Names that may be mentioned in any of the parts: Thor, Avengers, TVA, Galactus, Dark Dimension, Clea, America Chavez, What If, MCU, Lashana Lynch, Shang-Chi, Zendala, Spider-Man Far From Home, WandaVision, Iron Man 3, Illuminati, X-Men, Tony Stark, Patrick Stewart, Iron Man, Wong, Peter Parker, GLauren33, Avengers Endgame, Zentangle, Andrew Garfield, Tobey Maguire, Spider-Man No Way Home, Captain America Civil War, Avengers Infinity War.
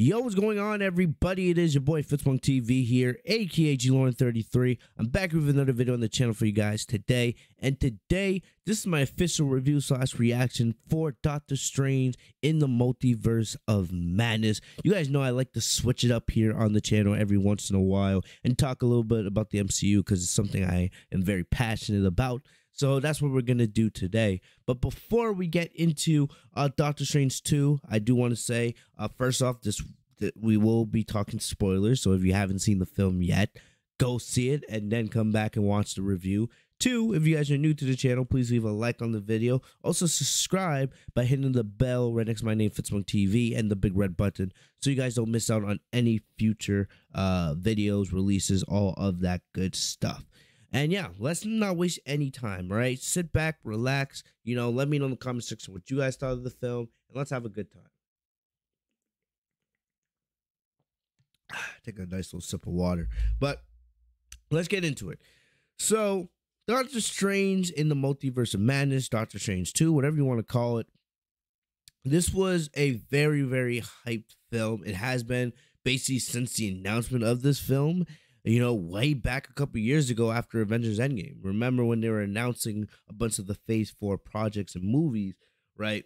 Yo, what's going on, everybody? It is your boy Fitzmonk TV here, aka GLauren33. I'm back with another video on the channel for you guys today. And today, this is my official review / reaction for Doctor Strange in the Multiverse of Madness. You guys know I like to switch it up here on the channel every once in a while and talk a little bit about the MCU because it's something I am very passionate about. So that's what we're going to do today. But before we get into Doctor Strange 2, I do want to say, first off, we will be talking spoilers. So if you haven't seen the film yet, go see it and then come back and watch the review. 2, if you guys are new to the channel, please leave a like on the video. Also subscribe by hitting the bell right next to my name, Fitzmonk TV, and the big red button so you guys don't miss out on any future videos, releases, all of that good stuff. And yeah, let's not waste any time, right? Sit back, relax, you know, let me know in the comment section what you guys thought of the film, and let's have a good time. Take a nice little sip of water, but let's get into it. So, Doctor Strange in the Multiverse of Madness, Doctor Strange 2, whatever you want to call it, this was a very, very hyped film. It has been basically since the announcement of this film. You know, way back a couple years ago after Avengers Endgame. Remember when they were announcing a bunch of the Phase 4 projects and movies, right?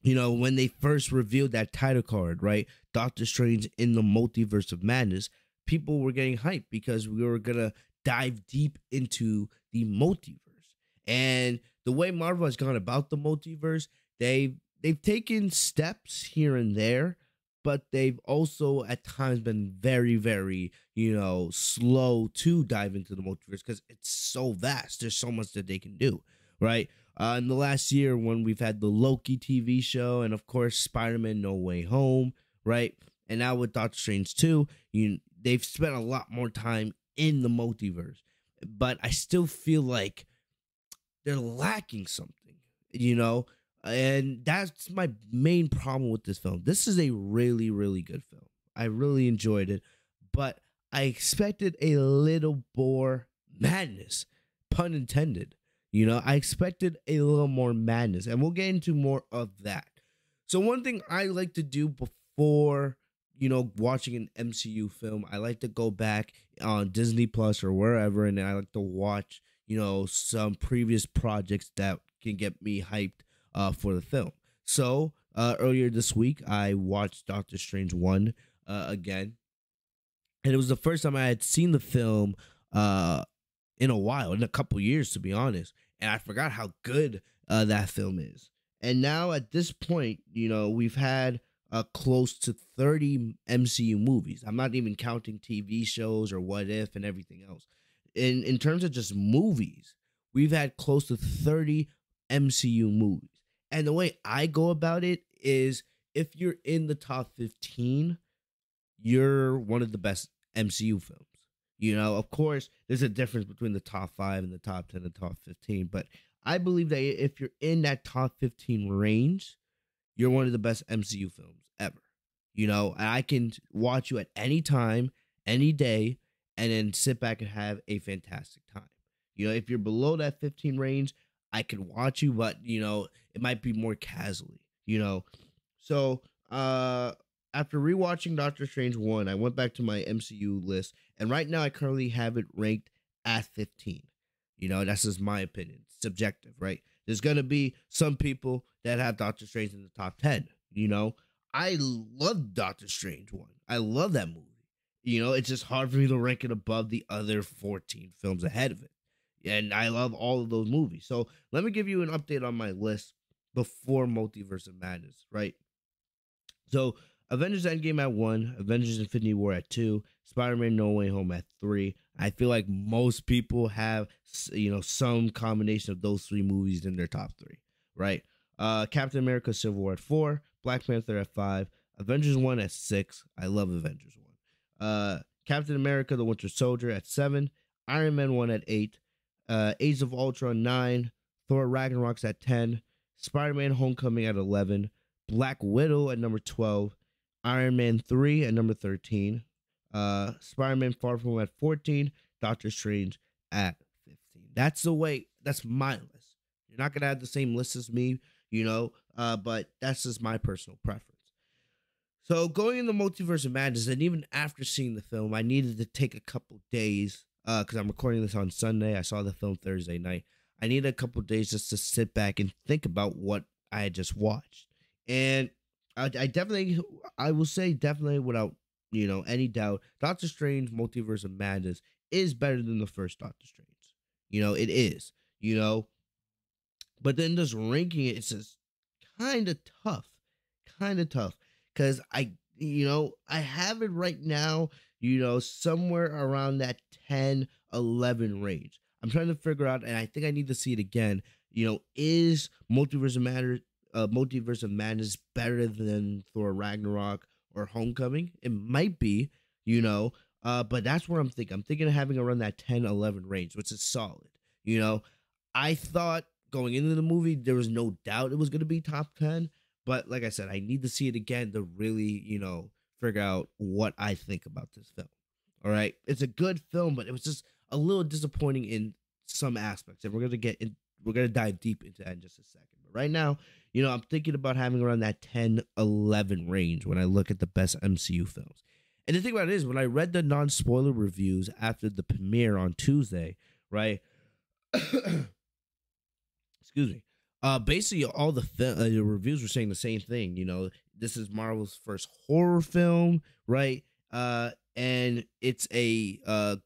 You know, when they first revealed that title card, right? Doctor Strange in the Multiverse of Madness. People were getting hyped because we were going to dive deep into the multiverse. And the way Marvel has gone about the multiverse, they've taken steps here and there. But they've also at times been very, very, you know, slow to dive into the multiverse because it's so vast. There's so much that they can do, right? In the last year when we've had the Loki TV show and, of course, Spider-Man No Way Home, right? And now with Doctor Strange 2, they've spent a lot more time in the multiverse. But I still feel like they're lacking something, you know? And that's my main problem with this film. This is a really, really good film. I really enjoyed it, but I expected a little more madness, pun intended. You know, I expected a little more madness, and we'll get into more of that. So one thing I like to do before, you know, watching an MCU film, I like to go back on Disney Plus or wherever, and I like to watch, you know, some previous projects that can get me hyped for the film. So earlier this week I watched Doctor Strange 1 again, and it was the first time I had seen the film in a while, in a couple years, to be honest. And I forgot how good that film is. And now at this point, you know, we've had close to 30 MCU movies. I'm not even counting TV shows or What If and everything else. In terms of just movies, we've had close to 30 MCU movies. And the way I go about it is, if you're in the top 15, you're one of the best MCU films. You know, of course, there's a difference between the top 5 and the top 10 and the top 15. But I believe that if you're in that top 15 range, you're one of the best MCU films ever. You know, I can watch you at any time, any day, and then sit back and have a fantastic time. You know, if you're below that 15 range, I could watch you, but, you know, it might be more casually, you know. So, after rewatching Doctor Strange 1, I went back to my MCU list, and right now I currently have it ranked at 15. You know, that's just my opinion. It's subjective, right? There's going to be some people that have Doctor Strange in the top 10, you know. I love Doctor Strange 1. I love that movie. You know, it's just hard for me to rank it above the other 14 films ahead of it. And I love all of those movies. So let me give you an update on my list before Multiverse of Madness, right? So Avengers Endgame at 1, Avengers Infinity War at 2, Spider-Man No Way Home at 3. I feel like most people have, you know, some combination of those 3 movies in their top 3, right? Captain America Civil War at 4, Black Panther at 5, Avengers 1 at 6. I love Avengers 1. Captain America The Winter Soldier at 7, Iron Man 1 at 8, Age of Ultron 9, Thor Ragnarok's at 10, Spider-Man Homecoming at 11, Black Widow at number 12, Iron Man 3 at number 13, Spider-Man Far From Home at 14, Doctor Strange at 15. That's the way, that's my list. You're not going to have the same list as me, you know, but that's just my personal preference. So going in the Multiverse of Madness, and even after seeing the film, I needed to take a couple days because I'm recording this on Sunday. I saw the film Thursday night. I needed a couple days just to sit back and think about what I had just watched. And I will say definitely without, you know, any doubt, Doctor Strange Multiverse of Madness is better than the first Doctor Strange. You know, it is, you know, but then just ranking it, it's just kind of tough. Because I have it right now, you know, somewhere around that 10, 11 range. I'm trying to figure out, and I think I need to see it again, you know, is Multiverse of Madness better than Thor Ragnarok or Homecoming? It might be, you know, but that's where I'm thinking. I'm thinking of having around that 10, 11 range, which is solid. You know, I thought going into the movie, there was no doubt it was going to be top 10. But like I said, I need to see it again to really, you know, figure out what I think about this film. All right. It's a good film, but it was just a little disappointing in some aspects. And we're going to dive deep into that in just a second. But right now, you know, I'm thinking about having around that 10, 11 range when I look at the best MCU films. And the thing about it is, when I read the non-spoiler reviews after the premiere on Tuesday, right? Excuse me. Basically, all the reviews were saying the same thing. You know, this is Marvel's first horror film, right? And it's a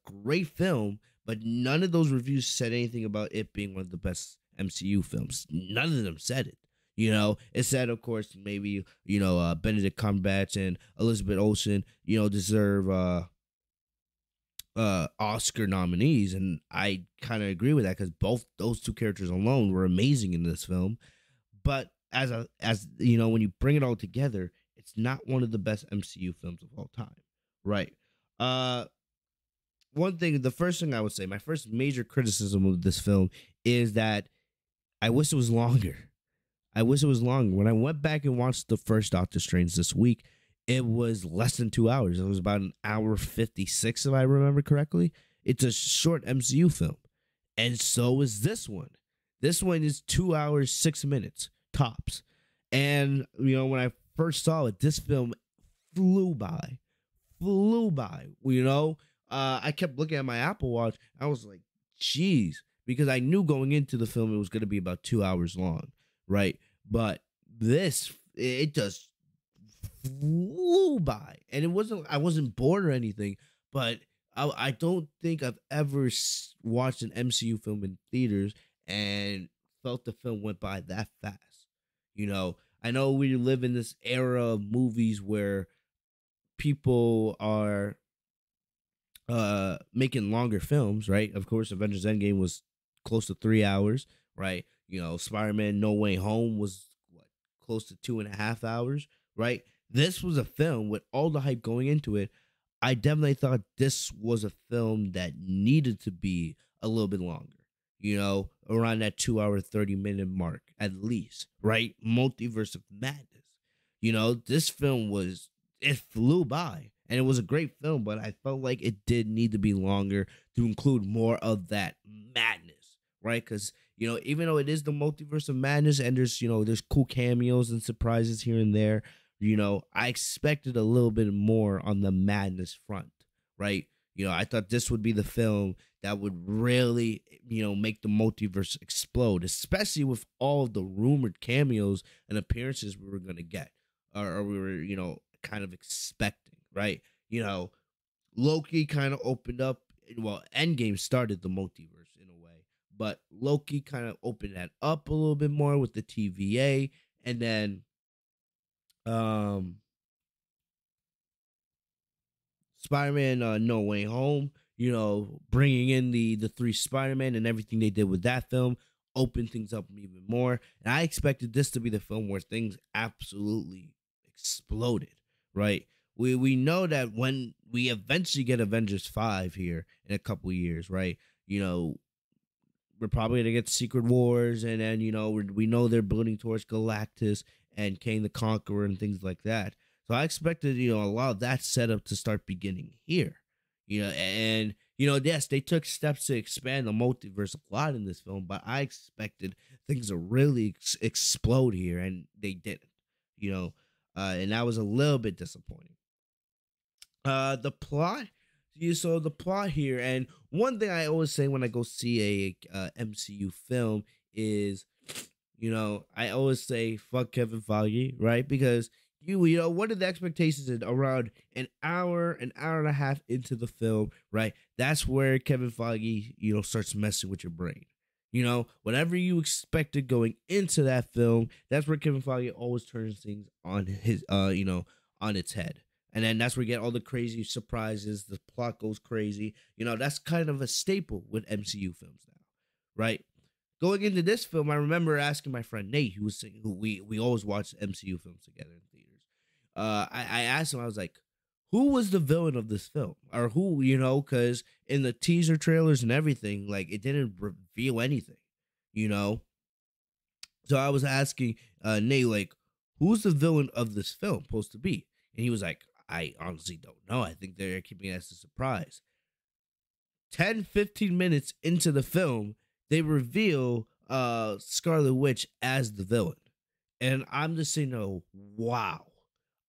great film, but none of those reviews said anything about it being one of the best MCU films. None of them said it. You know, it said, of course, maybe, you know, Benedict Cumberbatch and Elizabeth Olsen, you know, deserve Oscar nominees, and I kind of agree with that because both those two characters alone were amazing in this film. But as you know, when you bring it all together, it's not one of the best MCU films of all time, right? My first major criticism of this film is that I wish it was longer. When I went back and watched the first Doctor Strange this week, it was less than 2 hours. It was about an hour 56, if I remember correctly. It's a short MCU film. And so is this one. This one is 2 hours, 6 minutes, tops. And, you know, when I first saw it, this film flew by, you know. I kept looking at my Apple Watch. I was like, geez, because I knew going into the film it was going to be about 2 hours long, right? But this, it just flew by, and I wasn't bored or anything, but I don't think I've ever watched an MCU film in theaters and felt the film went by that fast. You know, I know we live in this era of movies where people are making longer films, right? Of course, Avengers Endgame was close to 3 hours, right? You know, Spider-Man No Way Home was what, close to 2.5 hours, right? This was a film with all the hype going into it. I definitely thought this was a film that needed to be a little bit longer, you know, around that 2 hour, 30 minute mark at least, right? Multiverse of Madness. You know, this film it flew by, and it was a great film, but I felt like it did need to be longer to include more of that madness, right? Because, you know, even though it is the Multiverse of Madness and there's, you know, there's cool cameos and surprises here and there, you know, I expected a little bit more on the madness front, right? You know, I thought this would be the film that would really, you know, make the multiverse explode, especially with all of the rumored cameos and appearances we were going to get, or we were, you know, kind of expecting, right? You know, Loki kind of opened up, well, Endgame started the multiverse in a way, but Loki kind of opened that up a little bit more with the TVA, and then Spider-Man No Way Home, you know, bringing in the three Spider-Man and everything they did with that film opened things up even more. And I expected this to be the film where things absolutely exploded, right? We know that when we eventually get Avengers 5 here in a couple years, right? You know, we're probably going to get Secret Wars, and then, you know, we know they're building towards Galactus and Kang the Conqueror and things like that. So I expected, you know, a lot of that setup to start beginning here. You know, and, you know, yes, they took steps to expand the multiverse a lot in this film, but I expected things to really explode here, and they didn't. You know, and that was a little bit disappointing. The plot here, and one thing I always say when I go see a MCU film is, you know, I always say fuck Kevin Feige, right? Because you know, what are the expectations around an hour and a half into the film, right? That's where Kevin Feige, you know, starts messing with your brain. You know, whatever you expected going into that film, that's where Kevin Feige always turns things on his, you know, on its head. And then that's where you get all the crazy surprises. The plot goes crazy. You know, that's kind of a staple with MCU films now, right? Going into this film, I remember asking my friend Nate, who was saying, we always watched MCU films together in theaters. I asked him, I was like, who was the villain of this film? Or who, you know, because in the teaser trailers and everything, like, it didn't reveal anything, you know? So I was asking Nate, like, who's the villain of this film supposed to be? And he was like, I honestly don't know. I think they're keeping us a surprise. 10, 15 minutes into the film, they reveal Scarlet Witch as the villain. And I'm just sitting there, wow.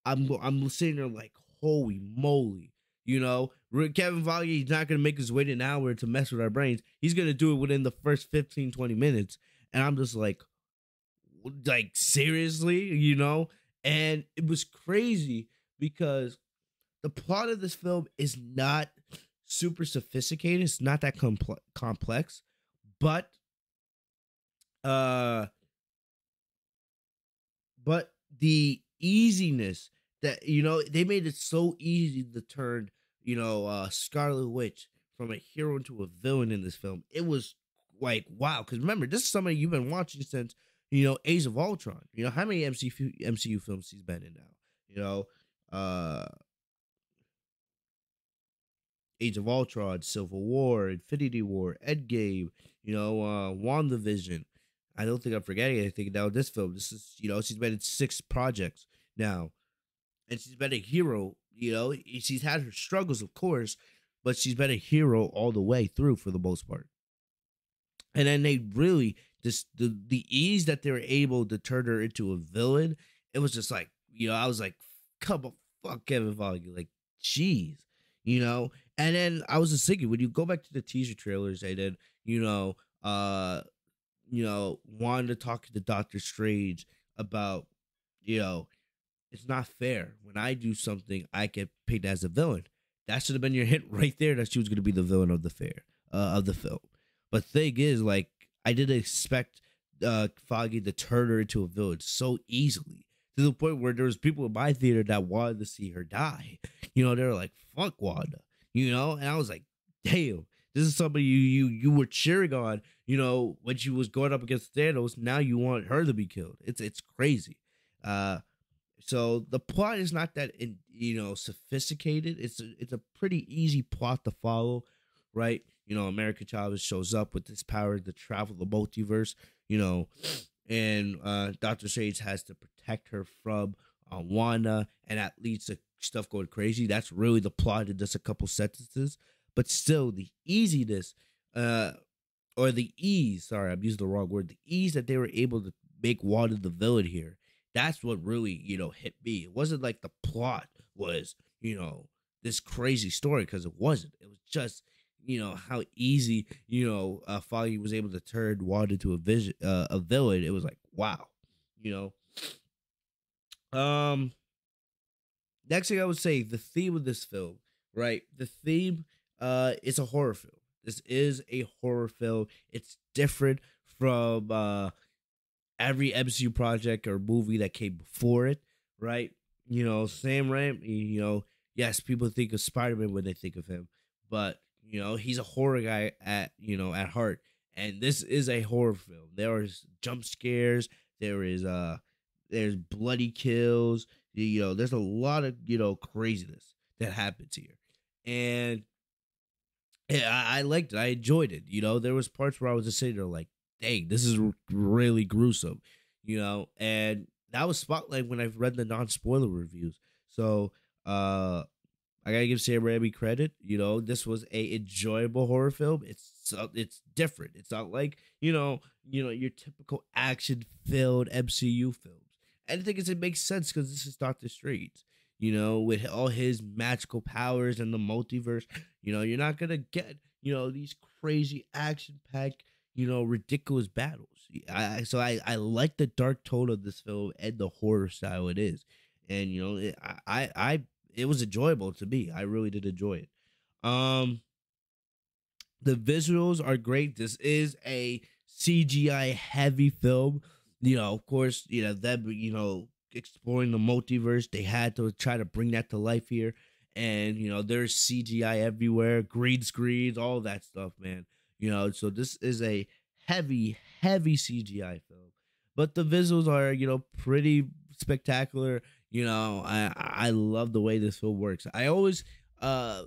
I'm sitting there like, holy moly. You know, Kevin Feige is not going to make us wait an hour to mess with our brains. He's going to do it within the first 15, 20 minutes. And I'm just like, seriously, you know? And it was crazy because the plot of this film is not super sophisticated. It's not that complex, but the easiness that, you know, they made it so easy to turn, you know, Scarlet Witch from a hero into a villain in this film. It was like, wow. Because remember, this is somebody you've been watching since, you know, Age of Ultron. You know, how many MCU films he's been in now? You know, Age of Ultron, Civil War, Infinity War, Endgame, you know, WandaVision. I don't think I'm forgetting anything now. This film, this is, you know, she's been in 6 projects now. And she's been a hero, you know. She's had her struggles, of course, but she's been a hero all the way through for the most part. And then they really... The ease that they were able to turn her into a villain, it was just like, you know, I was like, come on, fuck Kevin Feige, like, jeez, you know. And then I was just thinking, when you go back to the teaser trailers, and then, you know, Wanda talking to Doctor Strange about, you know, it's not fair. When I do something, I get picked as a villain. That should have been your hint right there that she was going to be the villain of the film. But thing is, like, I didn't expect Feige to turn her into a villain so easily, to the point where there was people in my theater that wanted to see her die. You know, they were like, fuck Wanda, you know? And I was like, damn, this is somebody you were cheering on, you know, when she was going up against Thanos. Now you want her to be killed. It's crazy. So the plot is not that, you know, sophisticated. It's a pretty easy plot to follow, right? You know, America Chavez shows up with this power to travel the multiverse, you know, and Dr. Strange has to protect her from Wanda, and that leads to stuff going crazy. That's really the plot in just a couple sentences. But still, the easiness, or the ease, sorry, I'm using the wrong word, the ease that they were able to make Wanda the villain here, that's what really, you know, hit me. It wasn't like the plot was, you know, this crazy story, because it wasn't. It was just... you know, how easy, you know, Feige was able to turn Wanda into a villain. It was like, wow, you know. Next thing I would say, the theme of this film, right? The theme is a horror film. This is a horror film. It's different from every MCU project or movie that came before it, right? You know, Sam Raimi, you know, yes, people think of Spider-Man when they think of him, but you know, he's a horror guy at, you know, at heart. And this is a horror film. There is jump scares. There is, there's bloody kills. You know, there's a lot of, you know, craziness that happens here. And I liked it. I enjoyed it. You know, there was parts where I was just sitting there like, dang, this is really gruesome, you know? And that was Spotlight when I've read the non-spoiler reviews. So, I gotta give Sam Raimi credit. You know, this was a enjoyable horror film. It's different. It's not like, you know, your typical action-filled MCU films. I think it makes sense because this is Doctor Strange, you know, with all his magical powers and the multiverse. You know, you're not going to get, you know, these crazy action-packed, you know, ridiculous battles. So I like the dark tone of this film and the horror style it is. And, you know, it was enjoyable to me. I really did enjoy it. The visuals are great. This is a CGI-heavy film. You know, of course, you know, them, you know, exploring the multiverse, they had to try to bring that to life here. And, you know, there's CGI everywhere, green screens, all that stuff, man. You know, so this is a heavy, heavy CGI film. But the visuals are, you know, pretty spectacular. You know, I love the way this film works. I always have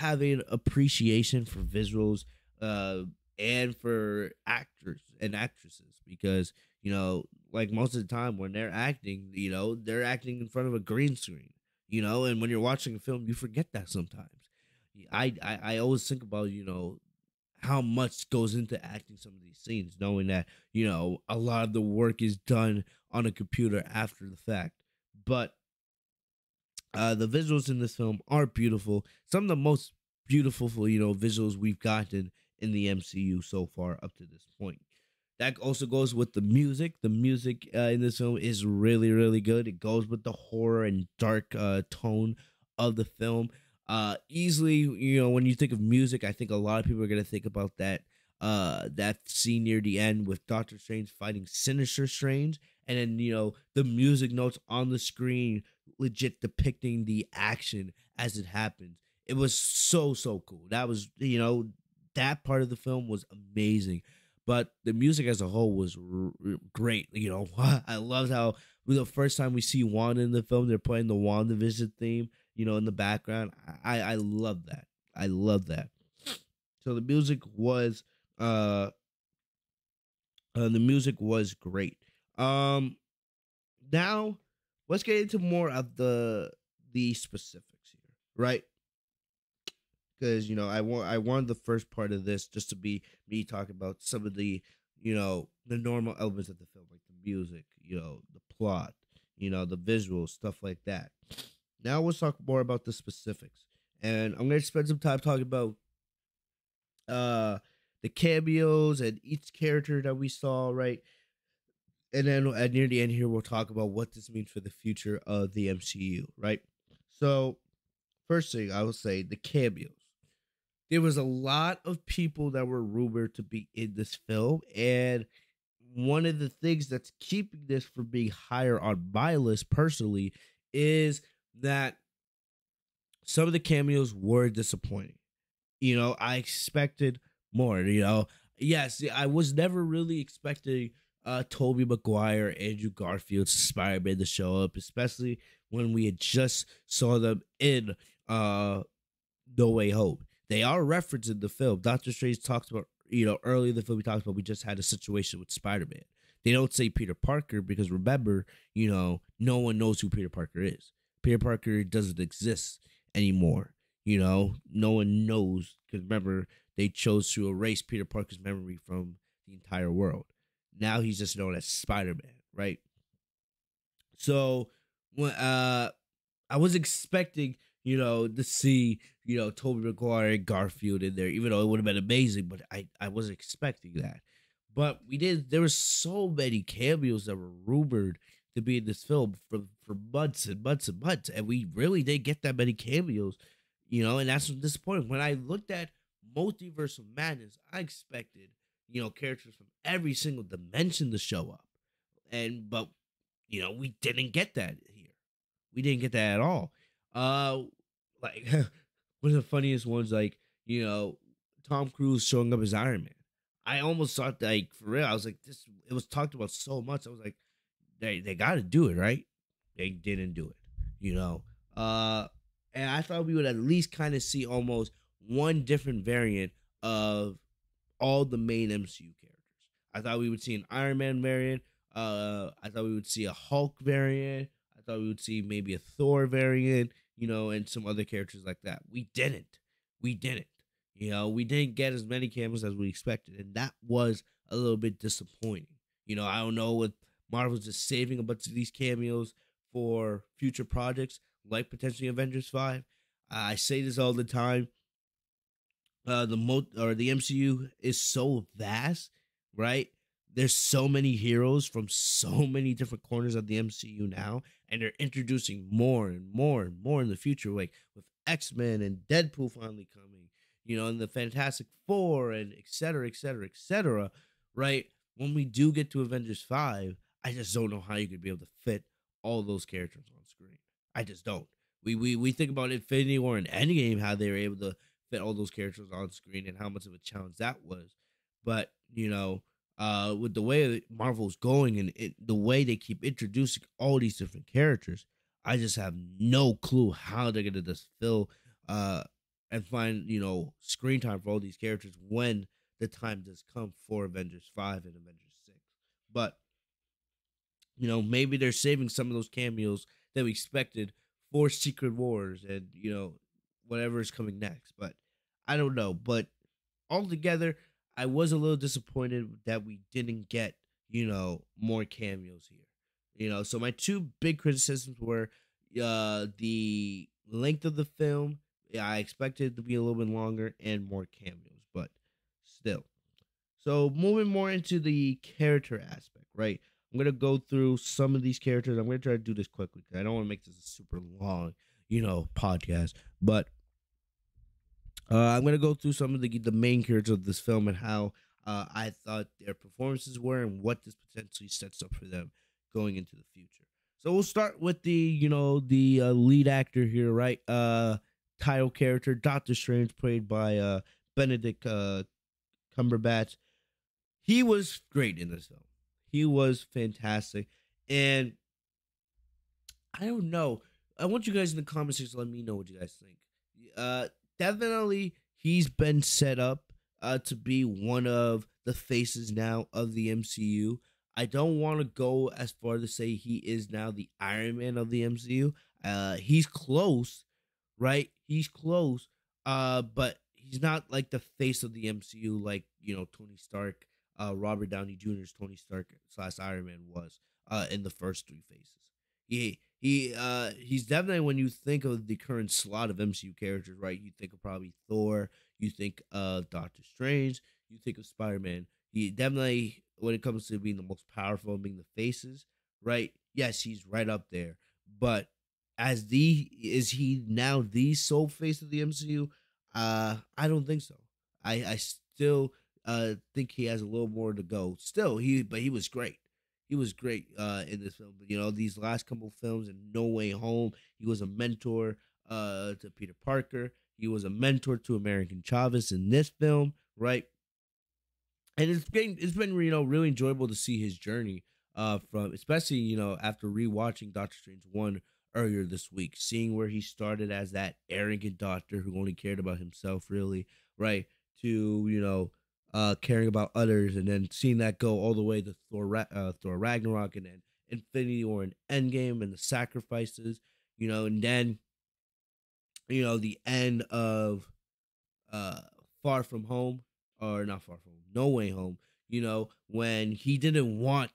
an appreciation for visuals and for actors and actresses because, you know, like most of the time when they're acting, you know, they're acting in front of a green screen, you know, and when you're watching a film, you forget that sometimes. I always think about, you know, how much goes into acting some of these scenes, knowing that, you know, a lot of the work is done on a computer after the fact. But the visuals in this film are beautiful. Some of the most beautiful, you know, visuals we've gotten in the MCU so far up to this point. That also goes with the music. The music in this film is really, really good. It goes with the horror and dark tone of the film. Easily, you know, when you think of music, I think a lot of people are going to think about that that scene near the end with Doctor Strange fighting Sinister Strange. And then, you know, the music notes on the screen legit depicting the action as it happens. It was so, so cool. That was, you know, that part of the film was amazing. But the music as a whole was great. You know, I loved how the first time we see Wanda in the film, they're playing the WandaVision theme, you know, in the background. I love that. I love that. So the music was great. Now let's get into more of the specifics here, right? Because, you know, I wanted the first part of this just to be me talking about some of the, you know, the normal elements of the film, like the music, you know, the plot, you know, the visuals, stuff like that. Now we'll talk more about the specifics. And I'm going to spend some time talking about the cameos and each character that we saw, right? And then at near the end here, we'll talk about what this means for the future of the MCU, right? So first thing I will say, the cameos. There was a lot of people that were rumored to be in this film, and one of the things that's keeping this from being higher on my list personally is that some of the cameos were disappointing. You know, I expected more, you know. Yes, I was never really expecting Tobey Maguire, Andrew Garfield, Spider-Man to show up, especially when we had just saw them in No Way Home. They are referenced in the film. Doctor Strange talks about, you know, early in the film, he talks about we just had a situation with Spider-Man. They don't say Peter Parker because, remember, you know, no one knows who Peter Parker is. Peter Parker doesn't exist anymore. You know, no one knows because, remember, they chose to erase Peter Parker's memory from the entire world. Now he's just known as Spider-Man, right? So, I was expecting, you know, to see, you know, Tobey Maguire and Garfield in there, even though it would have been amazing, but I wasn't expecting that. But we did, there were so many cameos that were rumored to be in this film for months and months and months, and we really didn't get that many cameos, you know, and that's what's disappointing. When I looked at Multiverse of Madness, I expected, you know, characters from every single dimension to show up, but, you know, we didn't get that here. We didn't get that at all. Like, one of the funniest ones, like, you know, Tom Cruise showing up as Iron Man. I almost thought, like, for real, I was like, this, it was talked about so much. I was like, they got to do it, right? They didn't do it, you know. And I thought we would at least kind of see almost one different variant of all the main MCU characters. I thought we would see an Iron Man variant. I thought we would see a Hulk variant. I thought we would see maybe a Thor variant, you know, and some other characters like that. We didn't. You know, we didn't get as many cameos as we expected, and that was a little bit disappointing. You know, I don't know what Marvel's just saving a bunch of these cameos for future projects like potentially Avengers 5. I say this all the time. The MCU is so vast, right? There's so many heroes from so many different corners of the MCU now, and they're introducing more and more and more in the future, like with X-Men and Deadpool finally coming, you know, and the Fantastic Four and et cetera, right? When we do get to Avengers 5, I just don't know how you could be able to fit all those characters on screen. I just don't. We think about Infinity War and Endgame, how they were able to fit all those characters on screen and how much of a challenge that was. But, you know, with the way Marvel's going and the way they keep introducing all these different characters, I just have no clue how they're going to just fill and find, you know, screen time for all these characters when the time does come for Avengers 5 and Avengers 6. But, you know, maybe they're saving some of those cameos that we expected for Secret Wars and, you know, whatever is coming next. But I don't know. But altogether, I was a little disappointed that we didn't get, you know, more cameos here. You know, so my two big criticisms were the length of the film. Yeah, I expected it to be a little bit longer and more cameos, but still. So moving more into the character aspect, right? I'm going to go through some of these characters. I'm going to try to do this quickly because I don't want to make this a super long, you know, podcast. But I'm going to go through some of the main characters of this film and how I thought their performances were and what this potentially sets up for them going into the future. So we'll start with the, you know, the lead actor here, right? Title character, Doctor Strange, played by Benedict Cumberbatch. He was great in this film. He was fantastic. And I don't know. I want you guys in the comment section to let me know what you guys think. Definitely, he's been set up to be one of the faces now of the MCU. I don't want to go as far to say he is now the Iron Man of the MCU. He's close, right? He's close, but he's not like the face of the MCU like, you know, Tony Stark. Robert Downey Jr.'s Tony Stark / Iron Man was in the first three phases. He's definitely, when you think of the current slot of MCU characters, right? You think of probably Thor, you think of Doctor Strange, you think of Spider-Man. He definitely, when it comes to being the most powerful and being the faces, right? Yes, he's right up there. But is he now the sole face of the MCU? I don't think so. I still think he has a little more to go still. But he was great. He was great in this film. You know, these last couple films in No Way Home, he was a mentor to Peter Parker. He was a mentor to American Chavez in this film, right? And it's been you know, really enjoyable to see his journey from, especially, you know, after rewatching Doctor Strange 1 earlier this week, seeing where he started as that arrogant doctor who only cared about himself, really, right? To, you know, caring about others, and then seeing that go all the way to Thor Ragnarok, and then Infinity War and Endgame, and the sacrifices, you know, and then, you know, the end of No Way Home, you know, when he didn't want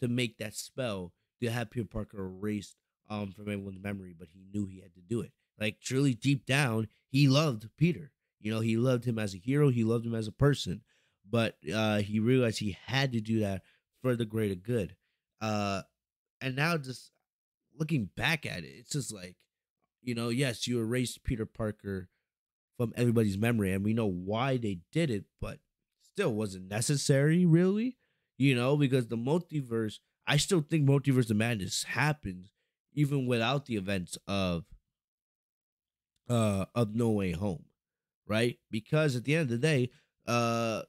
to make that spell to have Peter Parker erased from everyone's memory, but he knew he had to do it. Like, truly deep down, he loved Peter. You know, he loved him as a hero, he loved him as a person. But he realized he had to do that for the greater good. And now just looking back at it, it's just like, you know, yes, you erased Peter Parker from everybody's memory. And we know why they did it, but still wasn't necessary, really. You know, because the multiverse, I still think Multiverse of Madness happens even without the events of No Way Home, right? Because at the end of the day,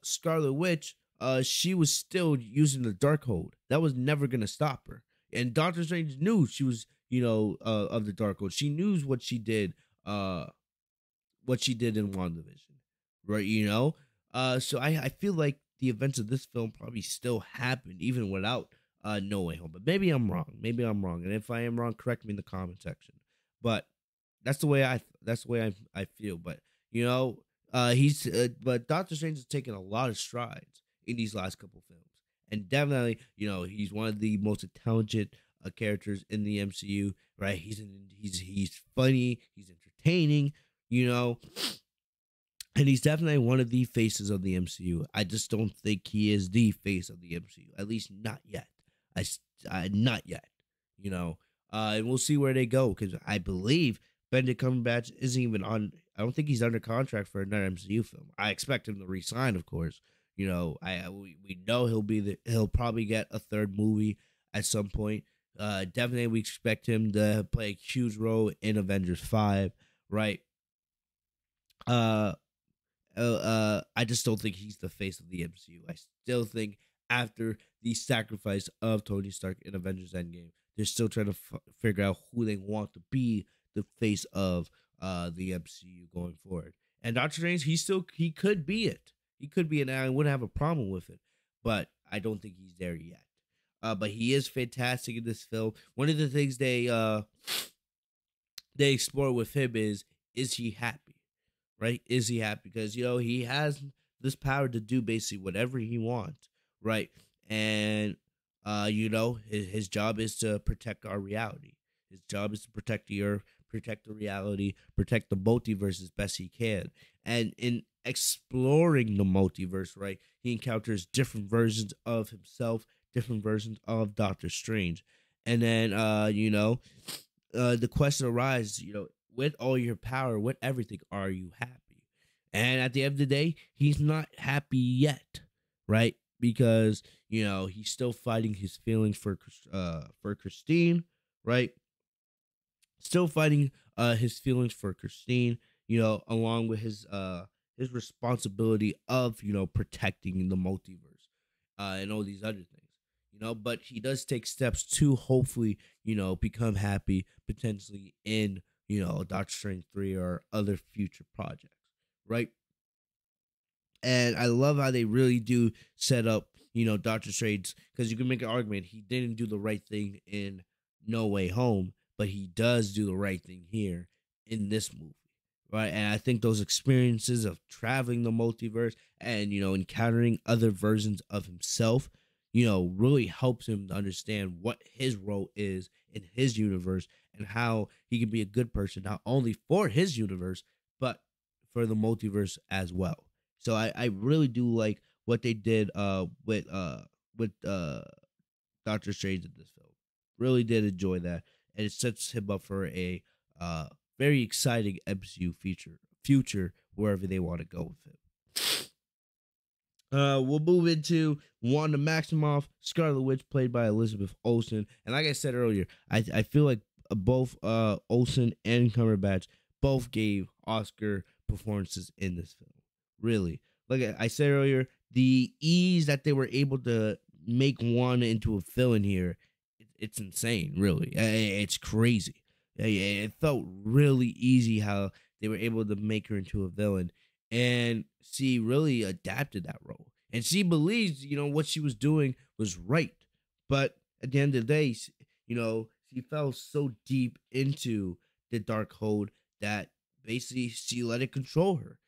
Scarlet Witch, she was still using the Darkhold. That was never going to stop her. And Doctor Strange knew she was, you know, of the Darkhold. She knew what she did in WandaVision, right? You know? So I feel like the events of this film probably still happen even without No Way Home. But maybe I'm wrong. Maybe I'm wrong. And if I am wrong, correct me in the comment section. But that's the way I feel. But, you know, but Doctor Strange has taken a lot of strides in these last couple films, and definitely, you know, he's one of the most intelligent characters in the MCU, right? He's funny, he's entertaining, you know, and he's definitely one of the faces of the MCU. I just don't think he is the face of the MCU, at least not yet. Not yet, you know. And we'll see where they go, because I believe Benedict Cumberbatch isn't even on. I don't think he's under contract for another MCU film. I expect him to resign, of course. You know, we know he'll be the, he'll probably get a third movie at some point. Definitely, we expect him to play a huge role in Avengers 5, right? I just don't think he's the face of the MCU. I still think after the sacrifice of Tony Stark in Avengers Endgame, they're still trying to figure out who they want to be the face of the MCU going forward. And Doctor Strange, he could be it. He could be it, and I wouldn't have a problem with it. But I don't think he's there yet. But he is fantastic in this film. One of the things they explore with him is he happy? Right? Is he happy? Because, you know, he has this power to do basically whatever he wants. Right? And, you know, his job is to protect our reality. His job is to protect the Earth, protect the reality, protect the multiverse as best he can. And in exploring the multiverse, right, he encounters different versions of himself, different versions of Doctor Strange. And then, you know, the question arises, you know, with all your power, with everything, are you happy? And at the end of the day, he's not happy yet, right? Because, you know, he's still fighting his feelings for Christine, right? Still fighting his feelings for Christine, you know, along with his responsibility of, you know, protecting the multiverse and all these other things, you know. But he does take steps to hopefully, you know, become happy potentially in, you know, Doctor Strange 3 or other future projects, right? And I love how they really do set up, you know, Doctor Strange, because you can make an argument he didn't do the right thing in No Way Home, but he does do the right thing here in this movie, right? And I think those experiences of traveling the multiverse and, you know, encountering other versions of himself, you know, really helps him to understand what his role is in his universe and how he can be a good person, not only for his universe, but for the multiverse as well. So I really do like what they did with Doctor Strange in this film. Really did enjoy that, and it sets him up for a very exciting MCU future wherever they want to go with him. We'll move into Wanda Maximoff, Scarlet Witch, played by Elizabeth Olsen. And like I said earlier, I feel like both Olsen and Cumberbatch both gave Oscar performances in this film. Really, like I said earlier, the ease that they were able to make Wanda into a villain here, it's insane, really. It's crazy. It felt really easy how they were able to make her into a villain, and she really adapted that role. And she believes, you know, what she was doing was right. But at the end of the day, you know, she fell so deep into the Darkhold that basically she let it control her.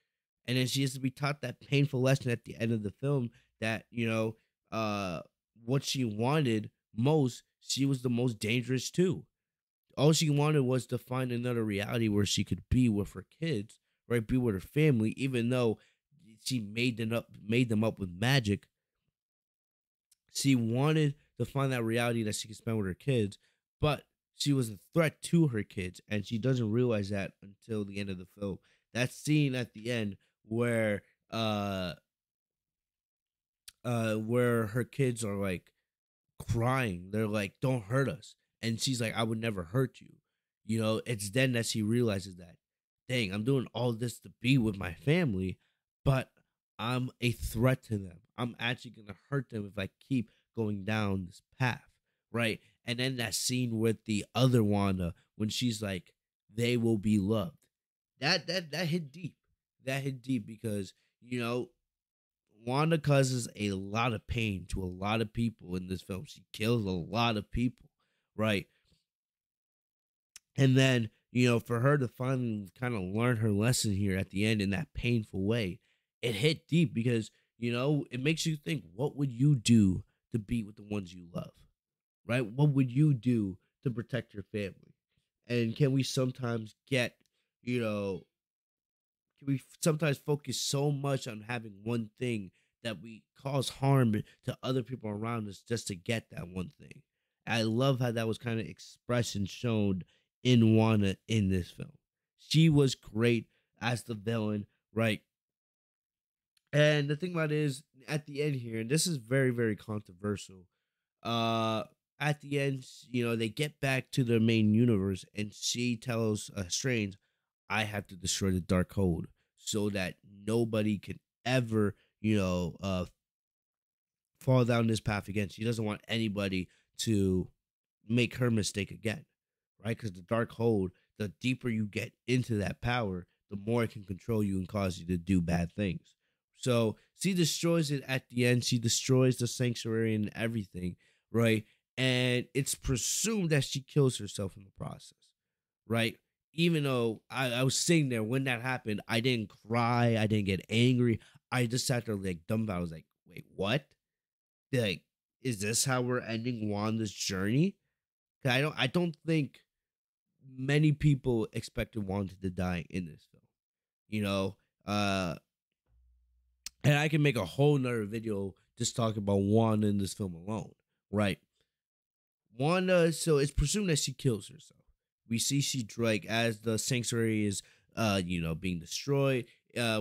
And then she has to be taught that painful lesson at the end of the film that, you know, what she wanted most, she was the most dangerous to. All she wanted was to find another reality where she could be with her kids, right? Be with her family, even though she made them up with magic. She wanted to find that reality that she could spend with her kids, but she was a threat to her kids, and she doesn't realize that until the end of the film. That scene at the end where her kids are like crying, they're like, "Don't hurt us," and she's like, "I would never hurt you," you know. It's then that she realizes that, dang, I'm doing all this to be with my family, but I'm a threat to them. I'm actually gonna hurt them if I keep going down this path, right? And then that scene with the other Wanda when she's like, "They will be loved." That hit deep. That hit deep because, you know, Wanda causes a lot of pain to a lot of people in this film. She kills a lot of people, right? And then, you know, for her to finally kind of learn her lesson here at the end in that painful way, it hit deep because, you know, it makes you think, what would you do to be with the ones you love, right? What would you do to protect your family? And can we sometimes get, you know, can we sometimes focus so much on having one thing that we cause harm to other people around us just to get that one thing? I love how that was kind of expressed and shown in Wanda in this film. She was great as the villain, right? And the thing about it is, at the end here, and this is very, very controversial, at the end, you know, they get back to their main universe, and she tells Strange, I have to destroy the Darkhold so that nobody can ever, you know, fall down this path again. She doesn't want anybody to make her mistake again, right? Because the Darkhold, the deeper you get into that power, the more it can control you and cause you to do bad things. So she destroys it at the end. She destroys the sanctuary and everything, right? And it's presumed that she kills herself in the process, right? Even though I was sitting there when that happened, I didn't cry. I didn't get angry. I just sat there like dumbfounded. I was like, wait, what? Like, is this how we're ending Wanda's journey? Cause I don't think many people expected Wanda to die in this film, you know? And I can make a whole nother video just talking about Wanda in this film alone, right? Wanda, so it's presumed that she kills herself. We see she, like, as the sanctuary is, you know, being destroyed,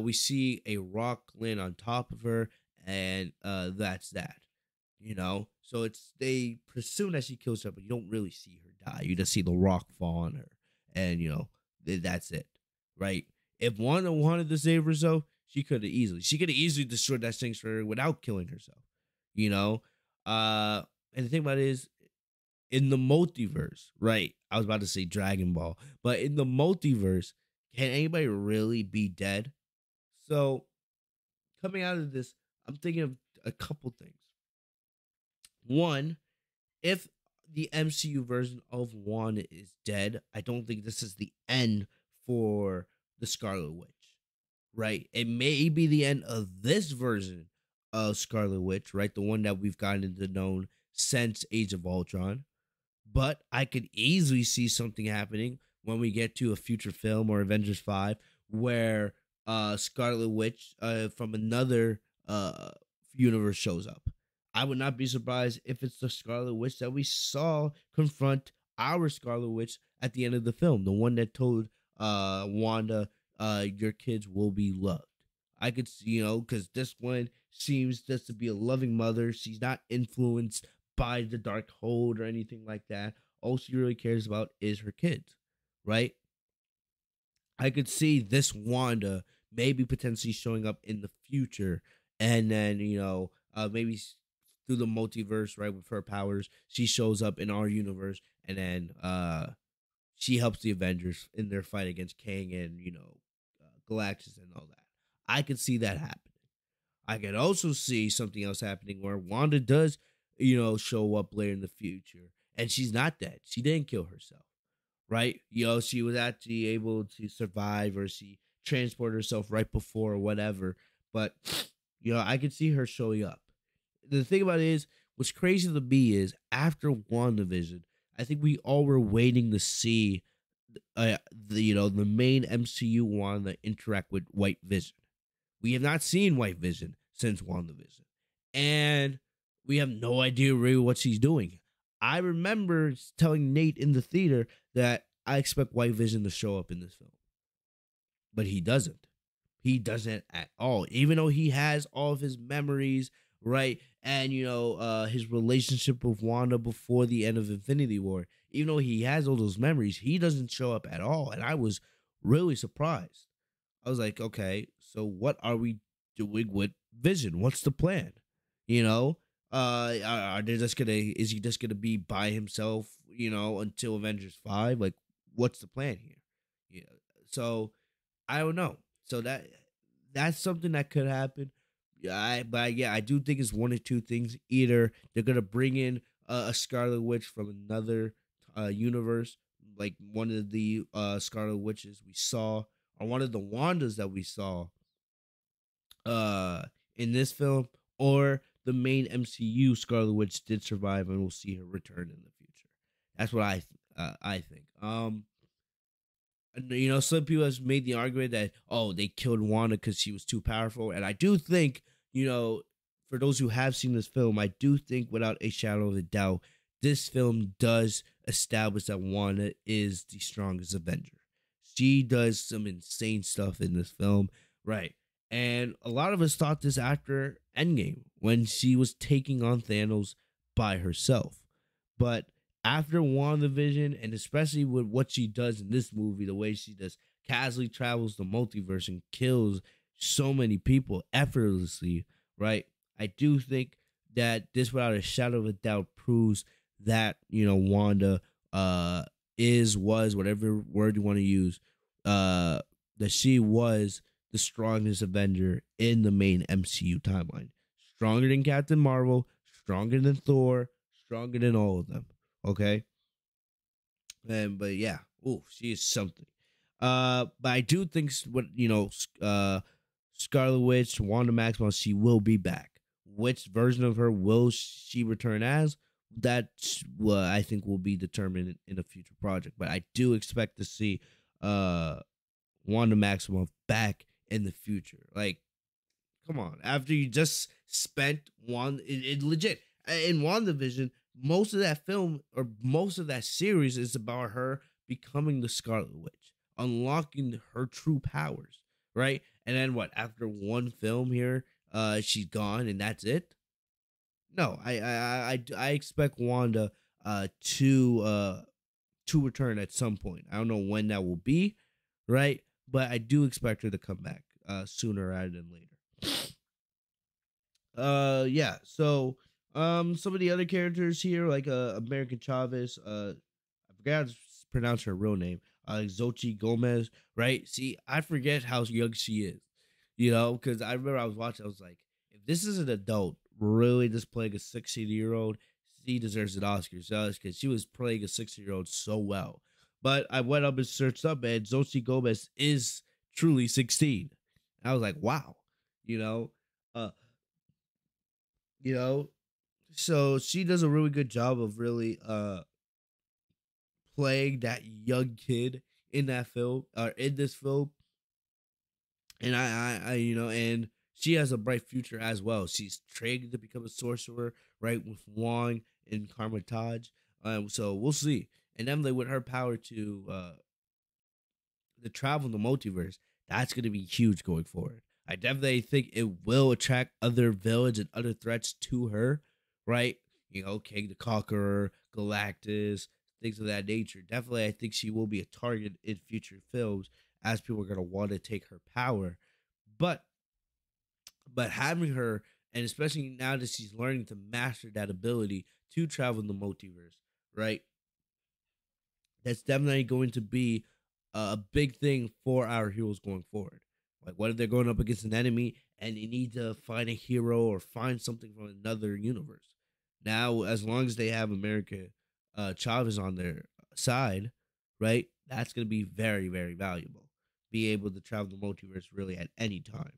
we see a rock land on top of her, and that's that, you know? So it's, they presume that she kills herself, but you don't really see her die. You just see the rock fall on her, and, you know, that's it, right? If Wanda wanted to save herself, she could have easily. She could have easily destroyed that sanctuary without killing herself, you know? And the thing about it is, in the multiverse, right? I was about to say Dragon Ball. But in the multiverse, can anybody really be dead? So, coming out of this, I'm thinking of a couple things. One, if the MCU version of Wanda is dead, I don't think this is the end for the Scarlet Witch. Right, it may be the end of this version of Scarlet Witch, right? The one that we've gotten to know since Age of Ultron. But I could easily see something happening when we get to a future film or Avengers 5 where Scarlet Witch from another universe shows up. I would not be surprised if it's the Scarlet Witch that we saw confront our Scarlet Witch at the end of the film, the one that told Wanda, your kids will be loved. I could see, you know, because this one seems just to be a loving mother. She's not influenced by the Darkhold or anything like that. All she really cares about is her kids, right? I could see this Wanda maybe potentially showing up in the future, and then, you know, maybe through the multiverse, right, with her powers, she shows up in our universe, and then she helps the Avengers in their fight against Kang and, you know, Galactus and all that. I could see that happening. I could also see something else happening where Wanda does, you know, show up later in the future, and she's not dead. She didn't kill herself, right? You know, she was actually able to survive, or she transported herself right before or whatever. But, you know, I could see her showing up. The thing about it is, what's crazy to me is after WandaVision, I think we all were waiting to see the main MCU Wanda interact with White Vision. We have not seen White Vision since WandaVision, and we have no idea really what she's doing. I remember telling Nate in the theater that I expect White Vision to show up in this film, but he doesn't. He doesn't at all, even though he has all of his memories, right? And, you know, his relationship with Wanda before the end of Infinity War. Even though he has all those memories, he doesn't show up at all. And I was really surprised. I was like, okay, so what are we doing with Vision? What's the plan? You know, are they just gonna? Is he just gonna be by himself? You know, until Avengers 5? Like, what's the plan here? Yeah. So I don't know. So that's something that could happen. But I do think it's one of two things. Either they're going to bring in a Scarlet Witch from another universe, like one of the Scarlet Witches we saw, or one of the Wandas that we saw in this film, or the main MCU Scarlet Witch did survive, and we'll see her return in the future. That's what I think. You know, some people have made the argument that, oh, they killed Wanda because she was too powerful. And I do think, you know, for those who have seen this film, I do think without a shadow of a doubt, this film does establish that Wanda is the strongest Avenger. She does some insane stuff in this film, right? And a lot of us thought this after Endgame, when she was taking on Thanos by herself. But after WandaVision, and especially with what she does in this movie, the way she does casually travels the multiverse and kills so many people effortlessly, right? I do think that this, without a shadow of a doubt, proves that, you know, Wanda was, whatever word you want to use, that she was the strongest Avenger in the main MCU timeline. Stronger than Captain Marvel, stronger than Thor, stronger than all of them. Okay? But yeah, ooh, she is something. But I do think, you know, Scarlet Witch, Wanda Maximoff, she will be back. Which version of her will she return as? That I think will be determined in a future project. But I do expect to see Wanda Maximoff back in the future. Like, come on. After you just spent Wanda, it legit. In WandaVision, most of that film or most of that series is about her becoming the Scarlet Witch, unlocking her true powers, right? And then what? After one film here, she's gone and that's it? No, I expect Wanda to return at some point. I don't know when that will be, right? But I do expect her to come back sooner rather than later. Yeah. So, some of the other characters here, like American Chavez, I forgot how to pronounce her real name, Xochitl Gomez, right? See, I forget how young she is, you know, because I remember I was watching, I was like, if this is an adult really just playing a 16-year-old, she deserves an Oscar, because she was playing a 16-year-old so well. But I went up and searched up, and Xochitl Gomez is truly 16. And I was like, wow, you know, so she does a really good job of really playing that young kid in that film, or in this film. And I you know, and she has a bright future as well. She's trained to become a sorcerer, right, with Wong and Carmitage. So we'll see. And Emily, with her power to the travel in the multiverse, that's going to be huge going forward. I definitely think it will attract other villains and other threats to her, right? You know, King the Conqueror, Galactus, things of that nature. Definitely, I think she will be a target in future films as people are going to want to take her power. But having her, and especially now that she's learning to master that ability to travel in the multiverse, right? That's definitely going to be a big thing for our heroes going forward. Like, what if they're going up against an enemy and they need to find a hero or find something from another universe? Now, as long as they have America Chavez on their side, right, that's going to be very, very valuable. Be able to travel the multiverse really at any time.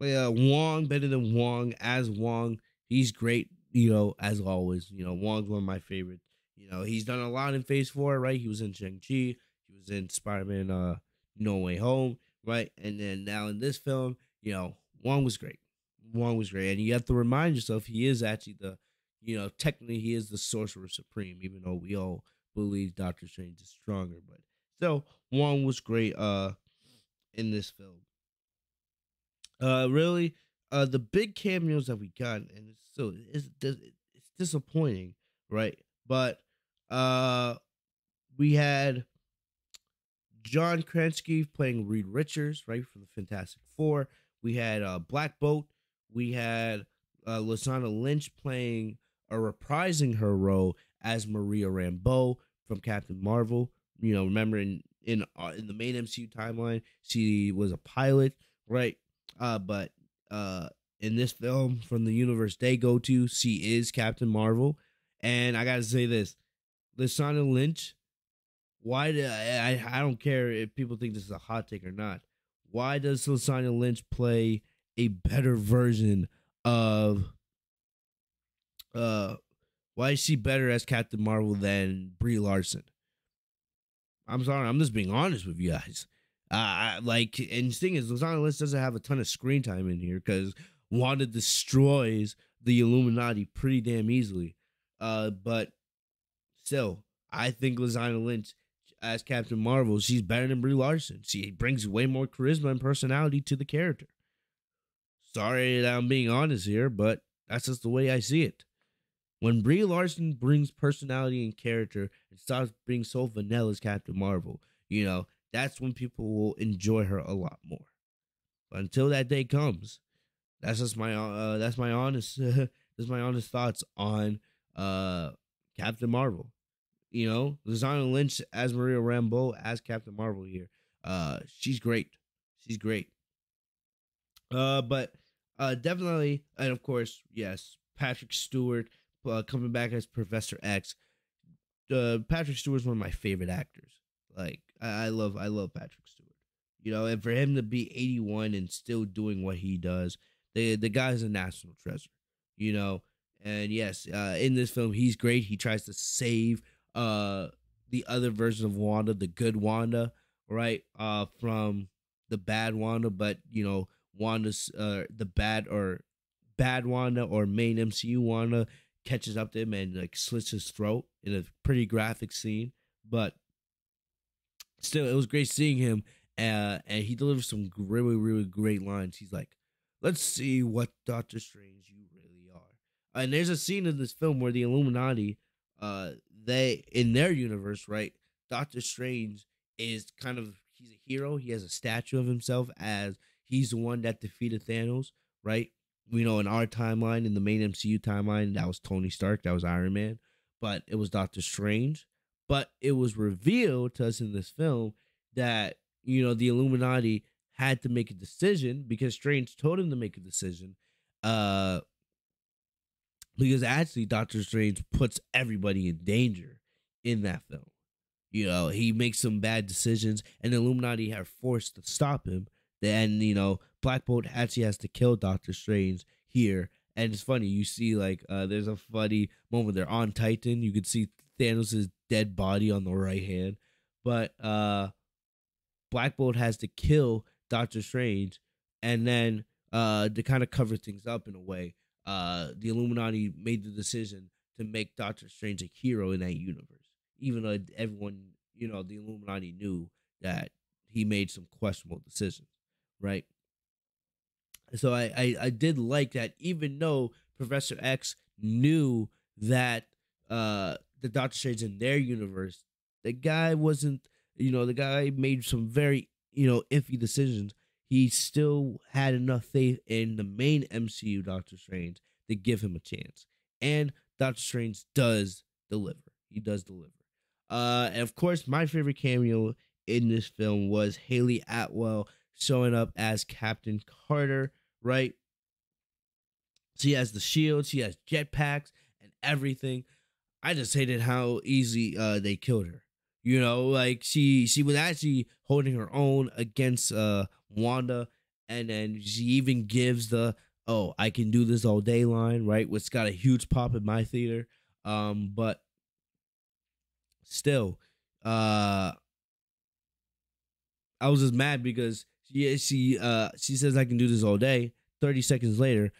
Wong, better than Wong, as Wong, he's great. You know, as always, you know, Wong's one of my favorites. You know, he's done a lot in Phase 4, right? He was in Shang-Chi. He was in Spider-Man No Way Home, right? And then now in this film, you know, Wong was great. Wong was great. And you have to remind yourself, he is actually the, you know, technically he is the Sorcerer Supreme, even though we all believe Doctor Strange is stronger. But so Wong was great in this film. Really, the big cameos that we got, and it's disappointing, right? But we had John Krasinski playing Reed Richards, right, from the Fantastic Four. We had Black Bolt. We had Lashana Lynch playing or reprising her role as Maria Rambeau from Captain Marvel. You know, remember in the main MCU timeline, she was a pilot, right? But in this film, from the universe they go to, she is Captain Marvel. And I gotta say this, Lashana Lynch, why do I don't care if people think this is a hot take or not, why does Lashana Lynch play a better version of why is she better as Captain Marvel than Brie Larson? I'm sorry, I'm just being honest with you guys. And the thing is, Lashana Lynch doesn't have a ton of screen time in here because Wanda destroys the Illuminati pretty damn easily. But still, I think Lashana Lynch as Captain Marvel, she's better than Brie Larson. She brings way more charisma and personality to the character. Sorry that I'm being honest here, but that's just the way I see it. When Brie Larson brings personality and character and stops being so vanilla as Captain Marvel, you know, that's when people will enjoy her a lot more. But until that day comes, that's just my honest thoughts on Captain Marvel. You know, Lashana Lynch as Maria Rambeau as Captain Marvel here. She's great. She's great. But definitely, and of course, yes, Patrick Stewart coming back as Professor X. Patrick Stewart's one of my favorite actors. Like, I love Patrick Stewart. You know, and for him to be 81 and still doing what he does, the guy's a national treasure. You know, and yes, in this film, he's great. He tries to save the other version of Wanda, the good Wanda, right? From the bad Wanda, but you know, Wanda's the bad Wanda or main MCU Wanda catches up to him and like slits his throat in a pretty graphic scene. But still, it was great seeing him, and he delivers some really, really great lines. He's like, "Let's see what Doctor Strange you really are." And there's a scene in this film where the Illuminati, they in their universe, right? Doctor Strange is kind of, he's a hero. He has a statue of himself as he's the one that defeated Thanos, right? We know in our timeline, in the main MCU timeline, that was Tony Stark, that was Iron Man, but it was Doctor Strange. But it was revealed to us in this film that, you know, the Illuminati had to make a decision because Strange told him to make a decision. Because actually, Doctor Strange puts everybody in danger in that film. You know, he makes some bad decisions, and the Illuminati are forced to stop him. Then, you know, Black Bolt actually has to kill Doctor Strange here. And it's funny, you see, like, there's a funny moment. They're on Titan. You can see Thanos' dead body on the right hand. But Black Bolt has to kill Doctor Strange. And then to kind of cover things up in a way, the Illuminati made the decision to make Doctor Strange a hero in that universe, even though everyone, you know, the Illuminati knew that he made some questionable decisions, right? So I did like that, even though Professor X knew that the Doctor Strange in their universe, the guy wasn't, you know, the guy made some very, you know, iffy decisions. He still had enough faith in the main MCU Doctor Strange to give him a chance. And Doctor Strange does deliver. He does deliver. And of course, my favorite cameo in this film was Haley Atwell showing up as Captain Carter, right? She has the shield. She has jetpacks and everything. I just hated how easy they killed her. You know, like she was actually holding her own against Wanda, and then she even gives the "oh, I can do this all day" line, right? Which got a huge pop in my theater. But still, I was just mad because she says "I can do this all day." 30 seconds later,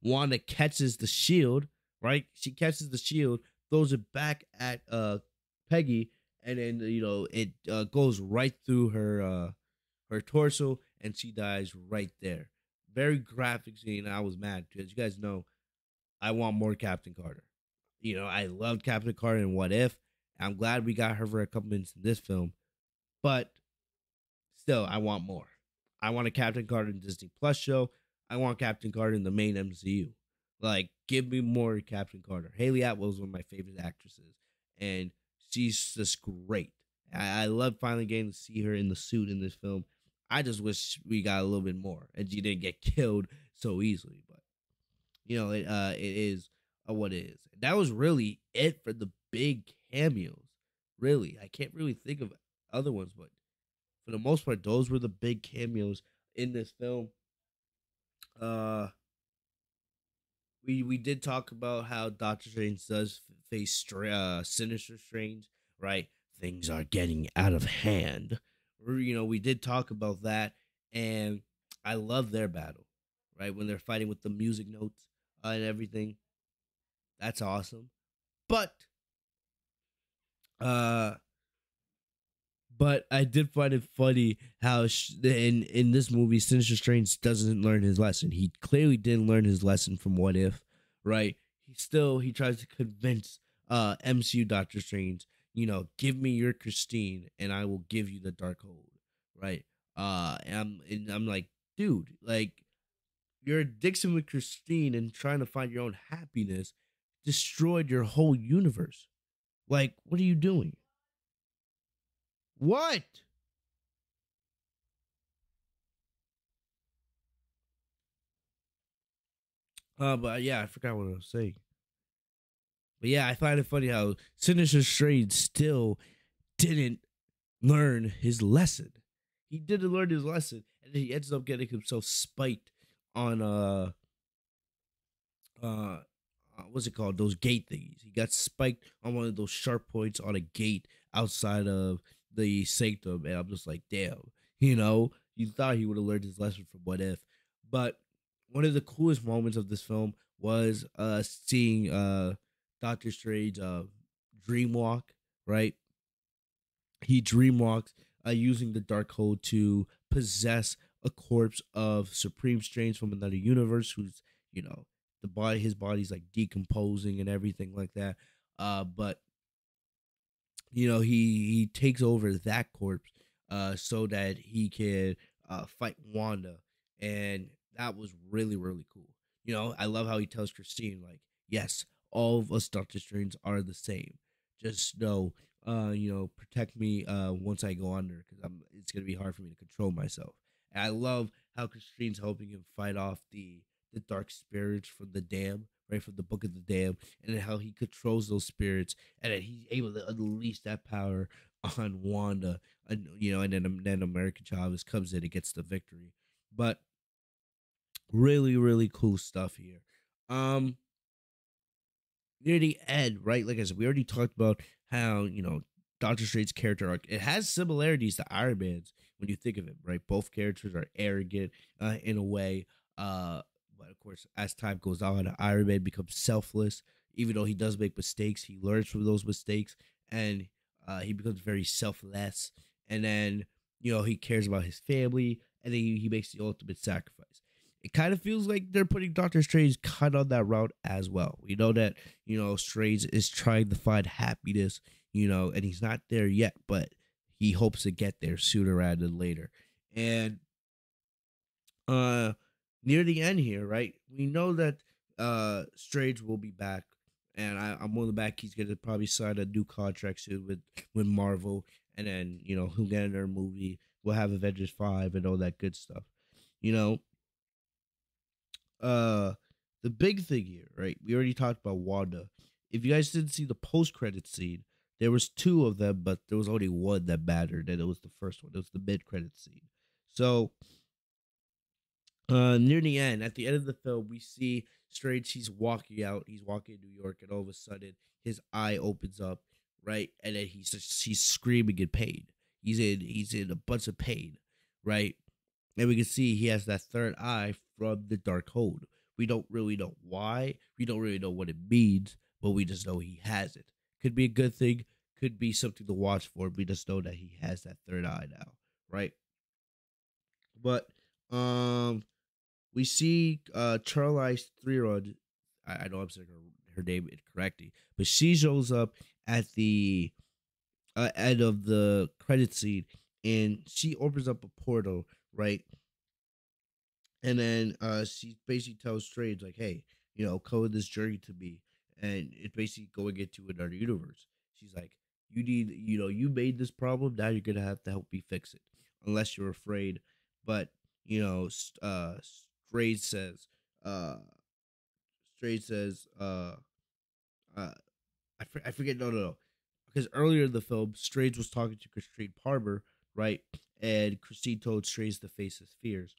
Wanda catches the shield, right? She catches the shield, throws it back at Peggy, and then, you know, it goes right through her her torso, and she dies right there. Very graphic scene. I was mad because you guys know I want more Captain Carter. You know, I loved Captain Carter in What If. I'm glad we got her for a couple minutes in this film, but still, I want more. I want a Captain Carter in Disney Plus show. I want Captain Carter in the main MCU. Like, give me more Captain Carter. Haley Atwell is one of my favorite actresses, and she's just great. I love finally getting to see her in the suit in this film. I just wish we got a little bit more, and she didn't get killed so easily. But you know, it is what it is. That was really it for the big cameos. Really, I can't really think of other ones, but for the most part, those were the big cameos in this film. We did talk about how Doctor Strange does face Sinister Strange, right? Things are getting out of hand. You know, we did talk about that, and I love their battle, right? When they're fighting with the music notes and everything. That's awesome. But I did find it funny how in this movie, Sinister Strange doesn't learn his lesson. He clearly didn't learn his lesson from What If, right? He tries to convince MCU Doctor Strange, you know, give me your Christine and I will give you the Darkhold, right? And I'm like, dude, like, your addiction with Christine and trying to find your own happiness destroyed your whole universe. Like, what are you doing? What? But yeah, I forgot what I was saying. But yeah, I find it funny how Sinister Strange still didn't learn his lesson. He didn't learn his lesson, and he ends up getting himself spiked on what's it called? Those gate thingies. He got spiked on one of those sharp points on a gate outside of the sanctum, and I'm just like, damn, you know, you thought he would have learned his lesson from What If. But one of the coolest moments of this film was seeing Doctor Strange dreamwalk, right? He dreamwalks using the Darkhold to possess a corpse of Supreme Strange from another universe, who's, you know, the body, his body's like decomposing and everything like that. But you know, he takes over that corpse so that he can fight Wanda. And that was really, really cool. You know, I love how he tells Christine, like, yes, all of us Doctor Strange are the same. Just know, you know, protect me once I go under, because it's going to be hard for me to control myself. And I love how Christine's helping him fight off the dark spirits from the dam, right, from the Book of the Dam, and how he controls those spirits, and that he's able to unleash that power on Wanda, and, you know, and then American Chavez comes in and gets the victory. But really, really cool stuff here. Near the end, right, like I said, we already talked about how, you know, Doctor Strange's character arc, it has similarities to Iron Man's when you think of it, right? Both characters are arrogant in a way, but of course, as time goes on, Iron Man becomes selfless. Even though he does make mistakes, he learns from those mistakes, and he becomes very selfless. And then, you know, he cares about his family, and then he makes the ultimate sacrifice. It kind of feels like they're putting Doctor Strange kind of on that route as well. We know that, you know, Strange is trying to find happiness, you know, and he's not there yet, but he hopes to get there sooner rather than later. And near the end here, right, we know that Strange will be back, and I'm on the back. He's going to probably sign a new contract soon with Marvel, and then, you know, he'll get another movie. We'll have Avengers 5 and all that good stuff. You know, the big thing here, right, we already talked about Wanda. If you guys didn't see the post-credit scene, there was two of them, but there was only one that mattered, and it was the first one. It was the mid-credit scene. So near the end, at the end of the film, we see Strange, he's walking out, he's walking in New York, and all of a sudden, his eye opens up, right, and then he's screaming in pain. He's in a bunch of pain, right, and we can see he has that third eye from the Darkhold. We don't really know why, we don't really know what it means, but we just know he has it. Could be a good thing, could be something to watch for, we just know that he has that third eye now, right? But, we see Charlie's 3-year-old, I know I'm saying her name incorrectly, but she shows up at the end of the credit scene, and she opens up a portal, right? And then she basically tells Strange, like, hey, you know, come on this journey to me, and it's basically going into another universe. She's like, you need, you know, you made this problem, now you're gonna have to help me fix it, unless you're afraid. But, you know, Strange says, I forget, no. Because earlier in the film, Strange was talking to Christine Palmer, right? And Christine told Strange to face his fears.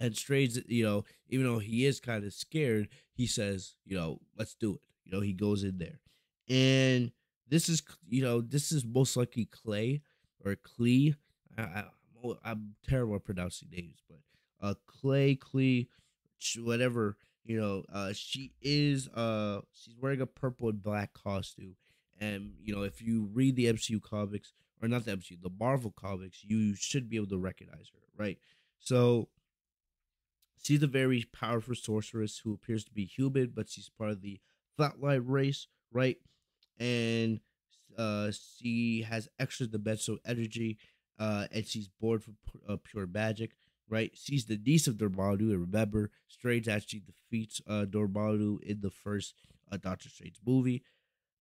And Strange, you know, even though he is kind of scared, he says, you know, let's do it. You know, he goes in there. And this is, you know, this is most likely Clay or Clea. I'm terrible at pronouncing names, but Clea, whatever, you know, she is, she's wearing a purple and black costume. And, you know, if you read the MCU comics, or not the MCU, the Marvel comics, you should be able to recognize her, right? So she's a very powerful sorceress who appears to be human, but she's part of the Flatline race, right? And she has extra dimensional energy, and she's born from pure magic, right? She's the niece of Dormammu, and remember, Strange actually defeats Dormammu in the first Doctor Strange movie.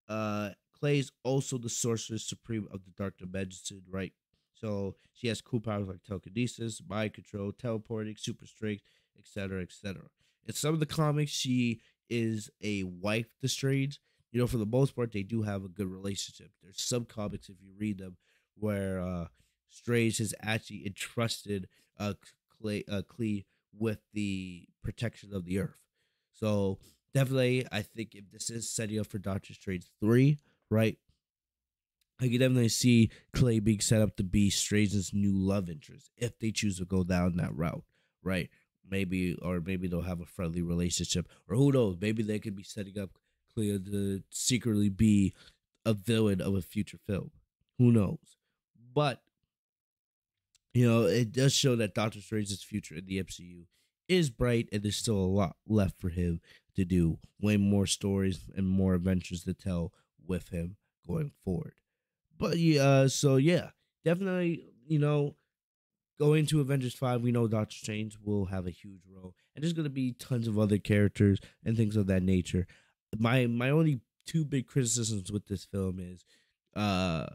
Clea is also the sorceress supreme of the Dark Dimension, right? So she has cool powers like telekinesis, mind control, teleporting, super strength, etc., etc. In some of the comics, she is a wife to Strange. You know, for the most part, they do have a good relationship. There's some comics, if you read them, where Strange has actually entrusted Clea with the protection of the Earth. So definitely, I think if this is setting up for Doctor Strange 3, right, I can definitely see Clea being set up to be Strange's new love interest if they choose to go down that route, right? Maybe they'll have a friendly relationship, or who knows? Maybe they could be setting up Clea to secretly be a villain of a future film. Who knows? But you know, it does show that Doctor Strange's future in the MCU is bright, and there's still a lot left for him to do. Way more stories and more adventures to tell with him going forward. But yeah, so yeah, definitely, you know, going to Avengers 5, we know Doctor Strange will have a huge role, and there's going to be tons of other characters and things of that nature. My only two big criticisms with this film is, I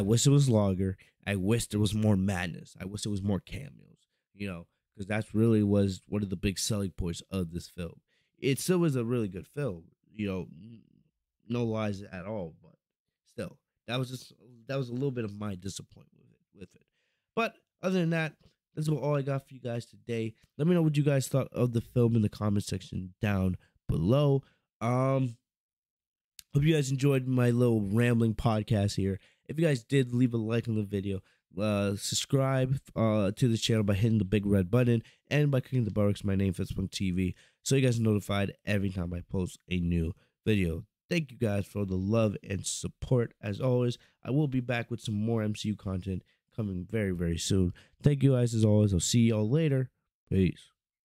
wish it was longer. I wish there was more madness. I wish it was more cameos, you know, because that's really was one of the big selling points of this film. It still was a really good film, you know, no lies at all, but still, that was a little bit of my disappointment with it. But other than that, that's all I got for you guys today. Let me know what you guys thought of the film in the comment section down below. Hope you guys enjoyed my little rambling podcast here. If you guys did, leave a like on the video, subscribe to the channel by hitting the big red button, and by clicking the bell next to my name, Fitzmonk TV, so you guys are notified every time I post a new video. Thank you guys for the love and support. As always, I will be back with some more MCU content coming very, very soon. Thank you guys as always. I'll see y'all later. Peace.